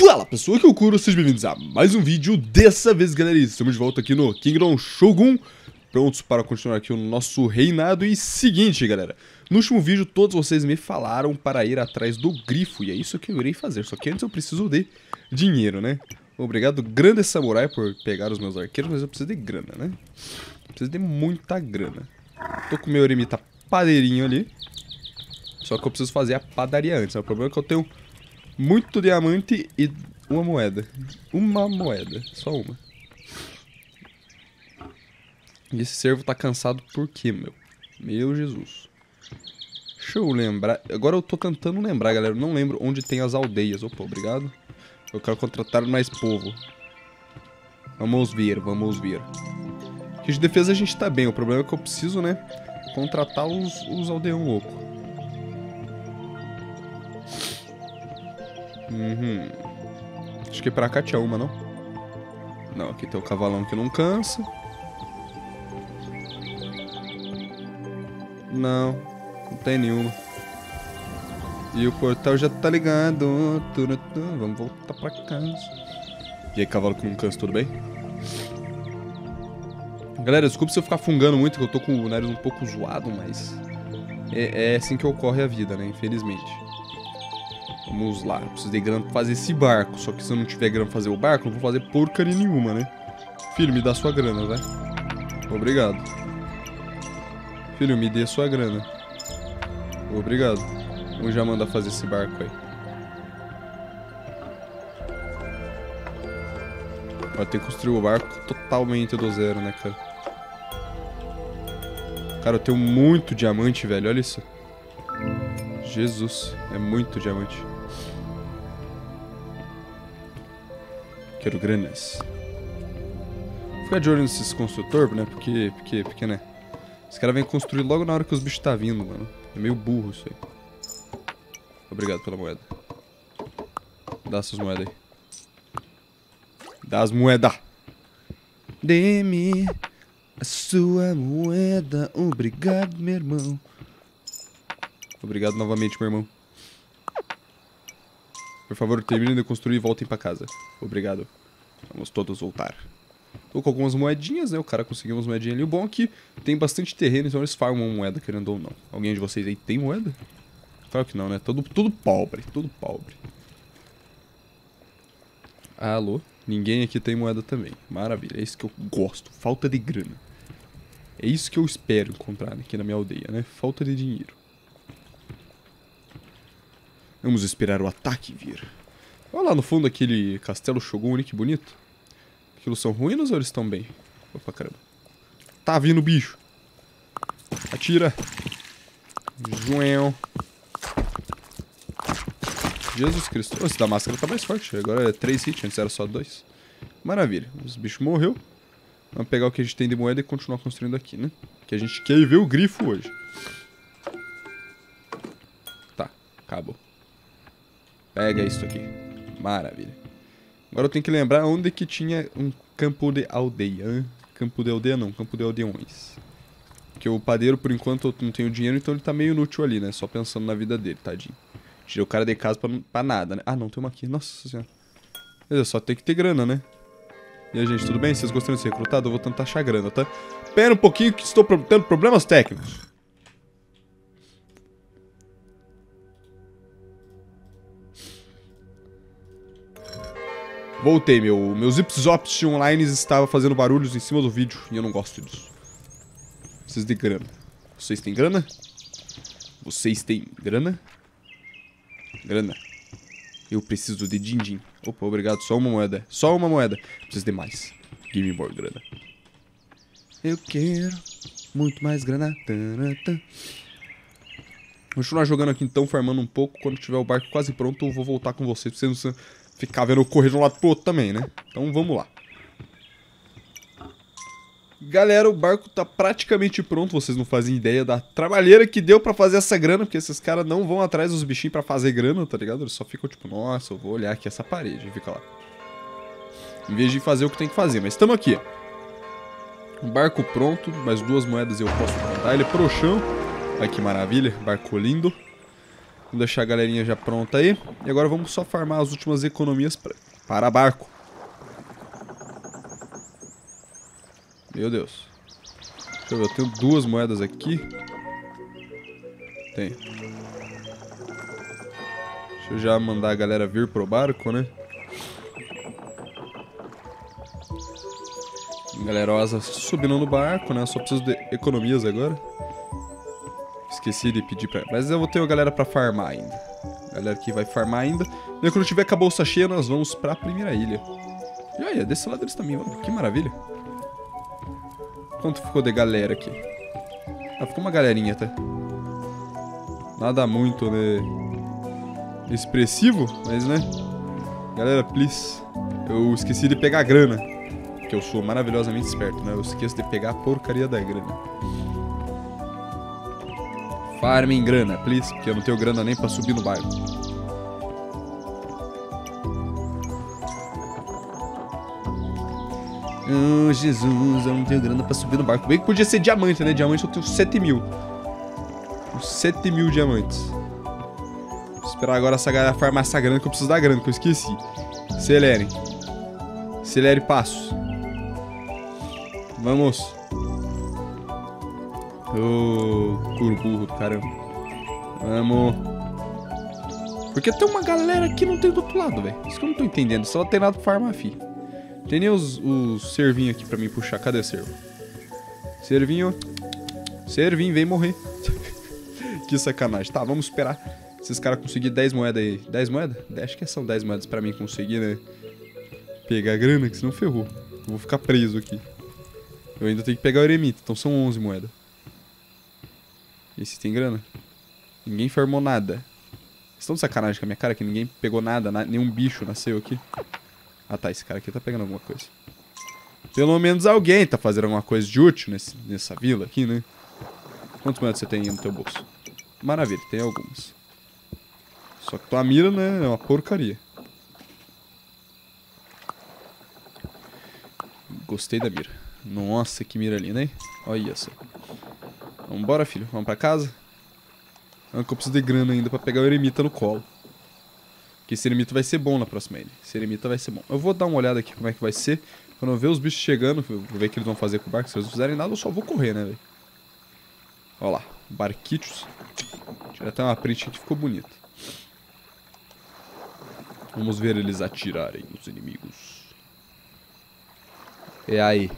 Fala pessoal, aqui é o Kuro, sejam bem-vindos a mais um vídeo. Dessa vez, galera, estamos de volta aqui no Kingdom Shogun, prontos para continuar aqui o nosso reinado. E seguinte, galera, no último vídeo todos vocês me falaram para ir atrás do grifo, e é isso que eu irei fazer, só que antes eu preciso de dinheiro, né? Obrigado, grande samurai, por pegar os meus arqueiros, mas eu preciso de grana, né? Preciso de muita grana. Tô com o meu eremita padeirinho ali, só que eu preciso fazer a padaria antes, né? O problema é que eu tenho muito diamante e uma moeda. Uma moeda, só uma. E esse servo tá cansado por quê, meu? Meu Jesus. Deixa eu lembrar. Agora eu tô tentando lembrar, galera. Eu não lembro onde tem as aldeias. Opa, obrigado. Eu quero contratar mais povo. Vamos ver, vamos ver. Aqui de defesa a gente tá bem. O problema é que eu preciso, né, contratar os aldeão louco. Acho que pra cá tinha uma, não? Não, aqui tem o cavalão que não cansa. Não, não tem nenhuma. E o portal já tá ligado. Vamos voltar pra casa. E aí, cavalo que não cansa, tudo bem? Galera, desculpa se eu ficar fungando muito, que eu tô com o nariz um pouco zoado, mas é assim que ocorre a vida, né? Infelizmente. Vamos lá, eu preciso de grana pra fazer esse barco. Só que se eu não tiver grana pra fazer o barco, eu não vou fazer porcaria nenhuma, né? Filho, me dá sua grana, vai. Obrigado. Filho, me dê sua grana. Obrigado. Vamos já mandar fazer esse barco aí. Vai ter que construir o barco totalmente do zero, né, cara? Cara, eu tenho muito diamante, velho, olha isso. Jesus, é muito diamante. Quero granas. Vou ficar de olho nesses construtores, né? Porque, né? Os caras vêm construir logo na hora que os bichos tá vindo, mano. É meio burro isso aí. Obrigado pela moeda. Dá essas moedas aí. Dá as moedas. Dê-me a sua moeda. Obrigado, meu irmão. Obrigado novamente, meu irmão. Por favor, terminem de construir e voltem pra casa. Obrigado. Vamos todos voltar. Tô com algumas moedinhas, né? O cara conseguiu umas moedinhas ali. O bom é que tem bastante terreno, então eles farmam moeda, querendo ou não. Alguém de vocês aí tem moeda? Claro que não, né? Tudo pobre, tudo pobre. Alô? Ninguém aqui tem moeda também. Maravilha, é isso que eu gosto. Falta de grana. É isso que eu espero encontrar aqui na minha aldeia, né? Falta de dinheiro. Vamos esperar o ataque vir. Olha lá no fundo aquele castelo Shogun, que bonito. Aquilo são ruínas ou eles estão bem? Opa, caramba. Tá vindo o bicho. Atira. João. Jesus Cristo. Oh, esse da máscara tá mais forte. Agora é 3 hits, antes era só 2. Maravilha. Os bichos morreu. Vamos pegar o que a gente tem de moeda e continuar construindo aqui, né? Que a gente quer ver o grifo hoje. Tá, acabou. Pega isso aqui. Maravilha. Agora eu tenho que lembrar onde que tinha um campo de aldeia. Hein? Campo de aldeia não, campo de aldeões. Porque o padeiro, por enquanto, eu não tenho dinheiro, então ele tá meio inútil ali, né? Só pensando na vida dele, tadinho. Tirei o cara de casa pra nada, né? Ah, não, tem uma aqui. Nossa senhora. Mas só tem que ter grana, né? E aí, gente, tudo bem? Vocês gostaram de ser recrutado? Eu vou tentar achar grana, tá? Pera um pouquinho que estou tendo problemas técnicos. Voltei, meus zips-zops online estavam fazendo barulhos em cima do vídeo e eu não gosto disso. Preciso de grana. Vocês têm grana? Vocês têm grana? Grana. Eu preciso de din-din. Opa, obrigado. Só uma moeda. Só uma moeda. Preciso de mais. Give me more grana. Eu quero muito mais grana. Vou continuar jogando aqui então, farmando um pouco. Quando tiver o barco quase pronto, eu vou voltar com vocês. Pra vocês não ficar vendo eu correr de um lado pro outro também, né? Então vamos lá. Galera, o barco tá praticamente pronto. Vocês não fazem ideia da trabalheira que deu pra fazer essa grana, porque esses caras não vão atrás dos bichinhos pra fazer grana, tá ligado? Eles só ficam tipo, nossa, eu vou olhar aqui essa parede e fica lá. Em vez de fazer o que tem que fazer, mas estamos aqui. O barco pronto, mais 2 moedas eu posso botar ele pro chão. Olha que maravilha, barco lindo. Vou deixar a galerinha já pronta aí. E agora vamos só farmar as últimas economias para barco. Meu Deus. Deixa eu ver, eu tenho duas moedas aqui. Tem. Deixa eu já mandar a galera vir pro barco, né? Galerosa subindo no barco, né? Só preciso de economias agora. Esqueci de pedir pra... Mas eu vou ter a galera pra farmar ainda. A galera que vai farmar ainda. E quando tiver com a bolsa cheia, nós vamos pra primeira ilha. E olha, desse lado eles também. Que maravilha. Quanto ficou de galera aqui? Ah, ficou uma galerinha até. Nada muito, né? Expressivo, mas, né? Galera, please. Eu esqueci de pegar a grana. Porque eu sou maravilhosamente esperto, né? Eu esqueço de pegar a porcaria da grana. Farmem grana, please. Porque eu não tenho grana nem pra subir no barco. Oh, Jesus, eu não tenho grana pra subir no barco. Bem que podia ser diamante, né? Diamante eu tenho 7.000. 7.000 diamantes. Vou esperar agora essa galera farmar essa grana, que eu preciso da grana, que eu esqueci. Acelere. Acelere passos. Vamos. Ô, couro burro do caramba. Vamos. Porque tem uma galera aqui não tem do outro lado, velho. Isso que eu não tô entendendo. Só tem nada pra farmar, fi. Tem nem os servinhos aqui pra mim puxar. Cadê servo? Servinho. Servinho, vem morrer. Que sacanagem. Tá, vamos esperar esses caras conseguirem 10 moedas aí. 10 moedas? Acho que são 10 moedas pra mim conseguir, né? Pegar a grana, que senão ferrou. Eu vou ficar preso aqui. Eu ainda tenho que pegar o eremita, então são 11 moedas. Esse tem grana? Ninguém farmou nada. Vocês estão de sacanagem com a minha cara que ninguém pegou nada, nenhum bicho nasceu aqui. Ah tá, esse cara aqui tá pegando alguma coisa. Pelo menos alguém tá fazendo alguma coisa de útil nessa vila aqui, né? Quantas moedas você tem aí no teu bolso? Maravilha, tem algumas. Só que tua mira, né, é uma porcaria. Gostei da mira. Nossa, que mira linda, hein? Olha só. Vambora, filho. Vamos pra casa? Ah, que eu preciso de grana ainda pra pegar o eremita no colo. Porque esse eremita vai ser bom na próxima ilha. Esse eremita vai ser bom. Eu vou dar uma olhada aqui como é que vai ser. Quando eu ver os bichos chegando, eu vou ver o que eles vão fazer com o barco. Se eles não fizerem nada, eu só vou correr, né, velho? Olha lá. Barquitos. Tirar até uma print que ficou bonita. Vamos ver eles atirarem os inimigos. E aí?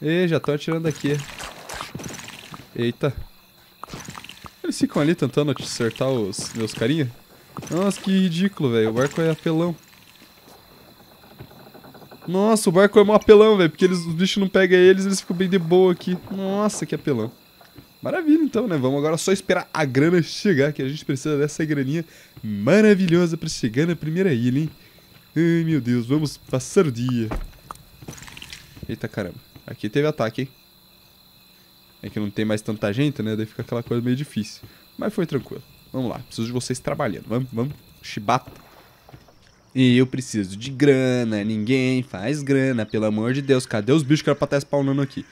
E já estão atirando aqui. Eita. Eles ficam ali tentando acertar os meus carinha. Nossa, que ridículo, velho. O barco é apelão. Nossa, o barco é mó apelão, velho. Porque os bichos não pegam eles, eles ficam bem de boa aqui. Nossa, que apelão. Maravilha, então, né? Vamos agora só esperar a grana chegar, que a gente precisa dessa graninha maravilhosa pra chegar na primeira ilha, hein? Ai, meu Deus. Vamos passar o dia. Eita, caramba. Aqui teve ataque, hein? É que não tem mais tanta gente, né? Daí fica aquela coisa meio difícil. Mas foi tranquilo. Vamos lá. Preciso de vocês trabalhando. Vamos, vamos. Shibata. E eu preciso de grana. Ninguém faz grana. Pelo amor de Deus. Cadê os bichos que era pra estar spawnando aqui?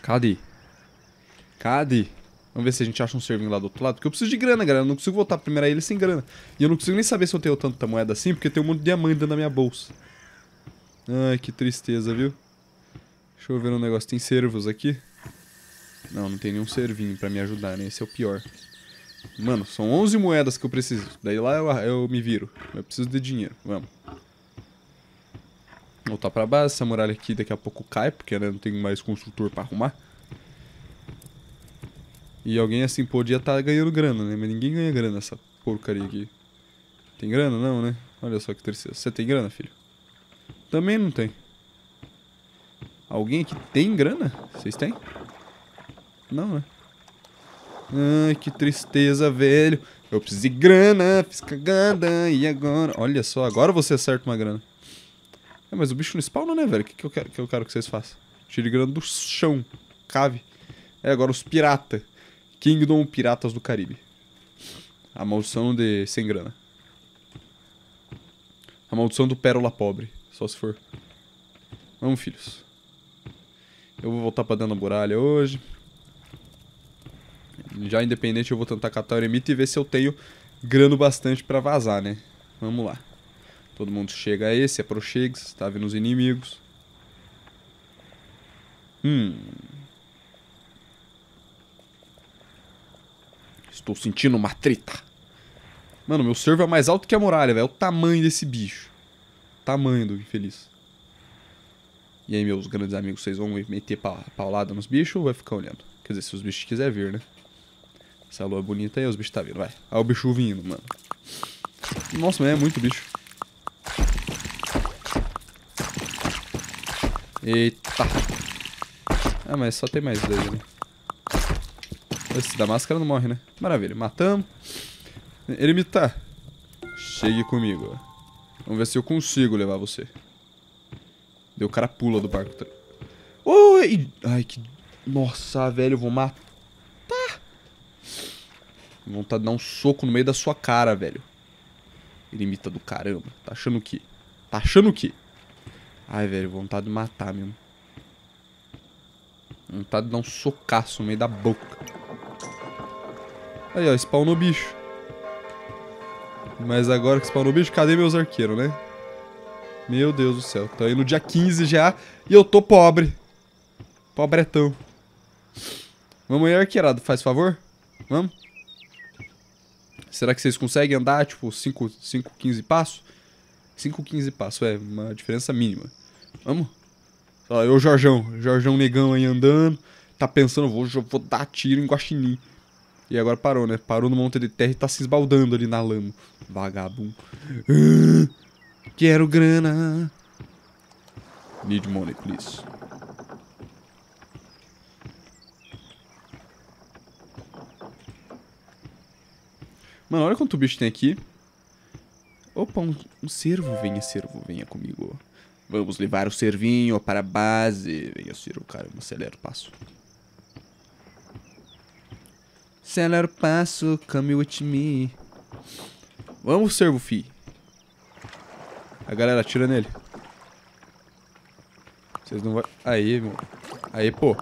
Cadê? Cadê? Vamos ver se a gente acha um servinho lá do outro lado. Porque eu preciso de grana, galera. Eu não consigo voltar pra primeira ilha sem grana. E eu não consigo nem saber se eu tenho tanta moeda assim, porque tem um monte de diamante dentro da minha bolsa. Ai, que tristeza, viu? Deixa eu ver um negócio. Tem servos aqui? Não, não tem nenhum servinho pra me ajudar, né? Esse é o pior. Mano, são 11 moedas que eu preciso. Daí lá eu me viro. Eu preciso de dinheiro. Vamos. Voltar pra base. Essa muralha aqui daqui a pouco cai, porque né, não tem mais construtor pra arrumar. E alguém assim podia estar ganhando grana, né? Mas ninguém ganha grana nessa porcaria aqui. Tem grana? Não, né? Olha só que tristeza. Você tem grana, filho? Também não tem. Alguém aqui tem grana? Vocês têm? Não, né? Ai, que tristeza, velho. Eu preciso de grana, fiz cagada, e agora? Olha só, agora você acerta uma grana. É, mas o bicho não spawna, né, velho? O que eu quero que vocês façam? Tire grana do chão. Cave. É, agora os pirata. Kingdom Piratas do Caribe. A maldição de... sem grana. A maldição do Pérola Pobre. Só se for. Vamos, filhos. Eu vou voltar pra dentro da muralha hoje. já independente, eu vou tentar catar o eremita e ver se eu tenho grano bastante pra vazar, né? Vamos lá. Todo mundo chega a esse, aproxega, tá vendo os inimigos. Estou sentindo uma treta. Mano, meu servo é mais alto que a muralha, velho. É o tamanho desse bicho. O tamanho do infeliz. E aí, meus grandes amigos, vocês vão meter paulada nos bichos ou vai ficar olhando? Quer dizer, se os bichos quiserem vir, né? Essa lua bonita aí, os bichos tá vindo, vai. Olha o bicho vindo, mano. Nossa, mas é muito bicho. Eita. Ah, mas só tem mais dois, né? Esse da máscara não morre, né? Maravilha, matamos. Eremita, chegue comigo. Vamos ver se eu consigo levar você. Deu, o cara pula do barco. Oi! Ai, que... Nossa, velho, eu vou matar. Vontade de dar um soco no meio da sua cara, velho. Eremita do caramba. Tá achando o quê? Tá achando o quê? Ai, velho, vontade de matar mesmo. Vontade de dar um socaço no meio da boca. Aí, ó, spawnou o bicho. Mas agora que spawnou o bicho, cadê meus arqueiros, né? Meu Deus do céu, tô aí no dia 15 já e eu tô pobre. Pobretão. Vamos aí, arqueirado, faz favor? Vamos? Será que vocês conseguem andar, tipo, 15 passos? 15 passos, é uma diferença mínima. Vamos? Ó, eu, Jorgeão negão aí andando. Tá pensando, vou dar tiro em guaxinim. E agora parou, né? Parou no monte de terra e tá se esbaldando ali na lama. Vagabundo. Quero grana. Need money, please. Mano, olha quanto bicho tem aqui. Opa, um cervo. Cervo, venha comigo. Vamos levar o cervinho para a base. Venha, cervo, cara. Acelera o passo. Acelera o passo. Come with me. Vamos, cervo, fi. A galera atira nele. Vocês não vão... Aí, meu. Aí, pô.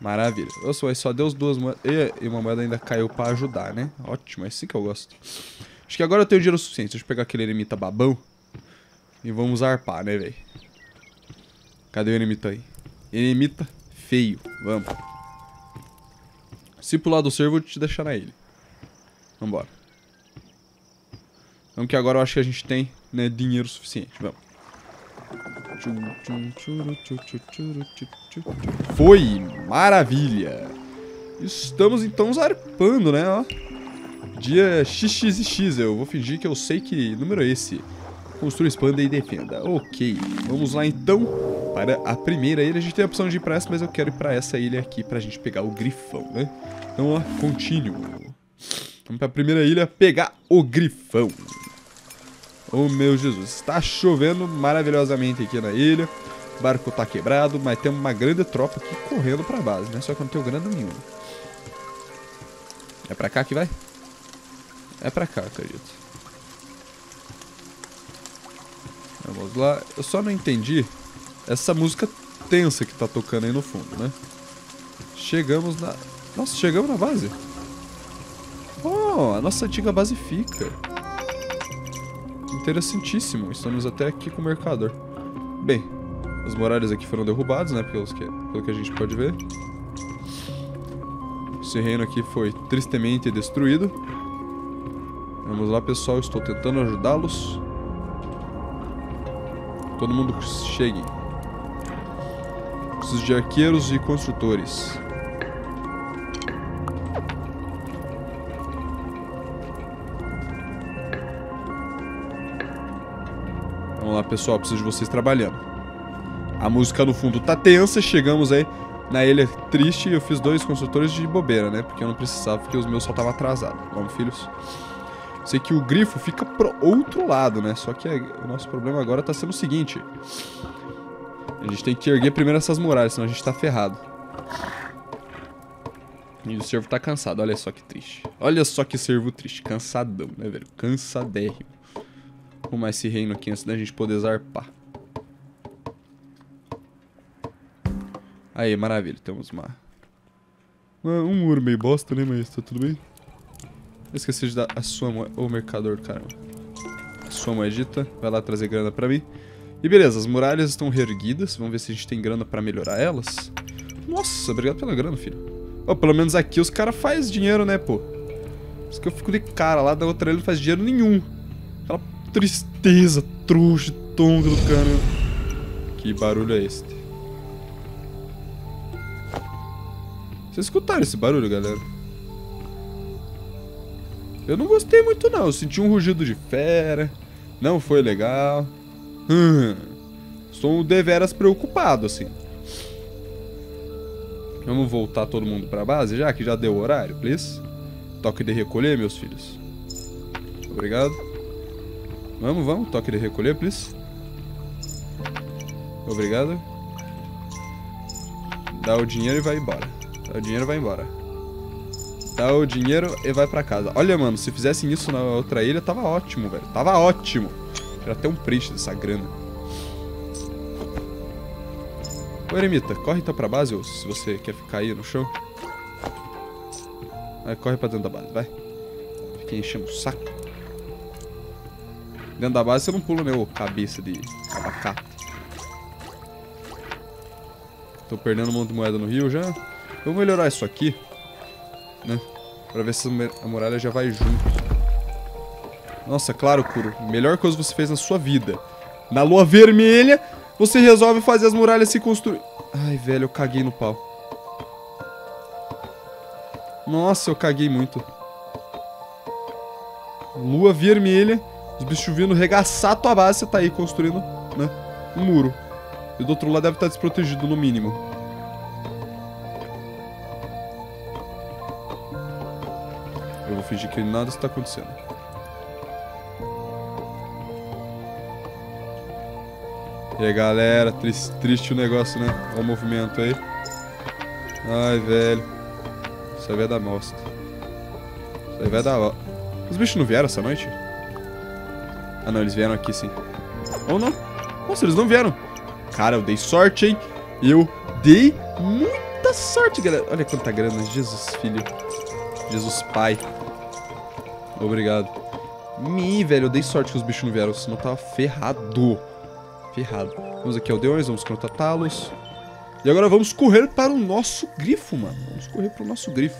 Maravilha. Eu só deu as duas moedas. E uma moeda ainda caiu pra ajudar, né? Ótimo, é assim que eu gosto. Acho que agora eu tenho dinheiro suficiente. Deixa eu pegar aquele eremita babão. E vamos arpar, né, velho? Cadê o eremita aí? Eremita feio. Vamos. Se pular do cervo, eu vou te deixar na ilha. Vambora. Então que agora eu acho que a gente tem, né, dinheiro suficiente. Vamos. Foi! Maravilha! Estamos então zarpando, né? Ó. Dia XXX. Eu vou fingir que eu sei que número é esse. Construa, expanda e defenda. Ok. Vamos lá então para a primeira ilha. A gente tem a opção de ir para essa, mas eu quero ir para essa ilha aqui para a gente pegar o grifão, né? Então, ó, continuo. Vamos para a primeira ilha pegar o grifão. Oh, meu Jesus. Está chovendo maravilhosamente aqui na ilha. O barco está quebrado, mas temos uma grande tropa aqui correndo para a base, né? Só que eu não tenho grana nenhuma. É para cá que vai? É para cá, acredito. Vamos lá. Eu só não entendi essa música tensa que está tocando aí no fundo, né? Chegamos na... Nossa, chegamos na base. Oh, a nossa antiga base fica. Interessantíssimo. Estamos até aqui com o mercador. Bem, as muralhas aqui foram derrubadas, né? Pelo que a gente pode ver. Esse reino aqui foi tristemente destruído. Vamos lá, pessoal. Estou tentando ajudá-los. Todo mundo chegue. Preciso de arqueiros e construtores. Vamos lá, pessoal, preciso de vocês trabalhando. A música no fundo tá tensa, chegamos aí na ilha triste e eu fiz dois construtores de bobeira, né? Porque eu não precisava, porque os meus só estavam atrasados. Vamos, filhos. Sei que o grifo fica pro outro lado, né? Só que o nosso problema agora tá sendo o seguinte. A gente tem que erguer primeiro essas muralhas, senão a gente tá ferrado. E o servo tá cansado, olha só que triste. Olha só que servo triste, cansadão, né, velho? Cansadérrimo. Arrumar esse reino aqui antes da gente poder zarpar. Aí, maravilha. Temos uma Um muro meio bosta, né? Mas tá tudo bem. Eu esqueci de dar a sua moedita. Ô, mercador, caramba. A sua moedita. Vai lá trazer grana pra mim. E beleza, as muralhas estão reerguidas. Vamos ver se a gente tem grana pra melhorar elas. Nossa, obrigado pela grana, filho. Ó, pelo menos aqui os caras fazem dinheiro, né, pô? Por isso que eu fico de cara lá, da outra ele não faz dinheiro nenhum. Aquela tristeza, trouxa, tonga do cara. Que barulho é este? Vocês escutaram esse barulho, galera? Eu não gostei muito, não. Eu senti um rugido de fera. Não foi legal. Estou deveras preocupado, assim. Vamos voltar todo mundo pra base, já que já deu o horário, please. Toque de recolher, meus filhos. Obrigado. Vamos, vamos. Toque de recolher, please. Obrigado. Dá o dinheiro e vai embora. O dinheiro vai embora. Dá o dinheiro e vai pra casa. Olha, mano, se fizessem isso na outra ilha, tava ótimo, velho. Tava ótimo. Era até um print dessa grana. Ô, eremita, corre então pra base, ou se você quer ficar aí no chão. Aí, corre pra dentro da base, vai. Fiquei enchendo o saco. Dentro da base você não pula, né, ô cabeça de abacate. Tô perdendo um monte de moeda no rio já. Eu vou melhorar isso aqui, né? Pra ver se a muralha já vai junto. Nossa, claro, Kuro. Melhor coisa que você fez na sua vida. Na lua vermelha, você resolve fazer as muralhas se construir. Ai, velho, eu caguei no pau. Nossa, eu caguei muito. Lua vermelha, os bichos vindo regaçar tua base, você tá aí construindo, né? Um muro. E do outro lado deve estar desprotegido, no mínimo. Eu vou fingir que nada está acontecendo. E aí, galera, triste o negócio, né? Olha o movimento aí. Ai, velho. Isso aí vai dar bosta. Isso aí vai dar... Os bichos não vieram essa noite? Ah, não, eles vieram aqui, sim. Ou não? Nossa, eles não vieram. Cara, eu dei sorte, hein? Eu dei muita sorte, galera. Olha quanta grana. Jesus, filho. Jesus, pai. Obrigado. Velho, eu dei sorte que os bichos não vieram, senão eu tava ferrado. Ferrado. Vamos aqui, aldeões, vamos contratá-los. E agora vamos correr para o nosso grifo, mano. Vamos correr para o nosso grifo.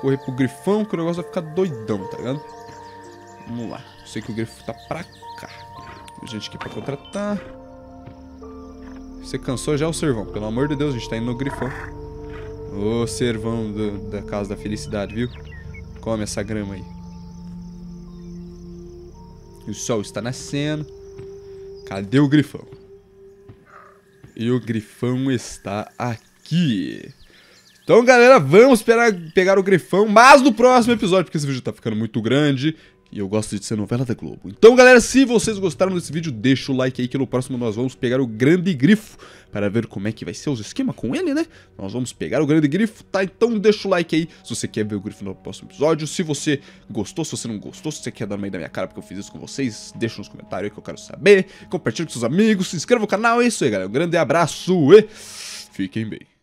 Correr pro grifão, que o negócio vai ficar doidão, tá ligado? Vamos lá. Eu sei que o grifo tá pra cá. Tem gente aqui pra contratar. Você cansou já, o servão? Pelo amor de Deus, a gente tá indo no grifão. Ô, servão da casa da felicidade, viu? Come essa grama aí. O sol está nascendo. Cadê o grifão? E o grifão está aqui. Então, galera, vamos pegar o grifão, mas no próximo episódio, porque esse vídeo tá ficando muito grande. E eu gosto de ser novela da Globo. Então, galera, se vocês gostaram desse vídeo, deixa o like aí, que no próximo nós vamos pegar o grande grifo para ver como é que vai ser os esquemas com ele, né? Nós vamos pegar o grande grifo, tá? Então deixa o like aí se você quer ver o grifo no próximo episódio. Se você gostou, se você não gostou, se você quer dar no meio da minha cara porque eu fiz isso com vocês, deixa nos comentários aí que eu quero saber. Compartilha com seus amigos, se inscreva no canal. É isso aí, galera. Um grande abraço e fiquem bem.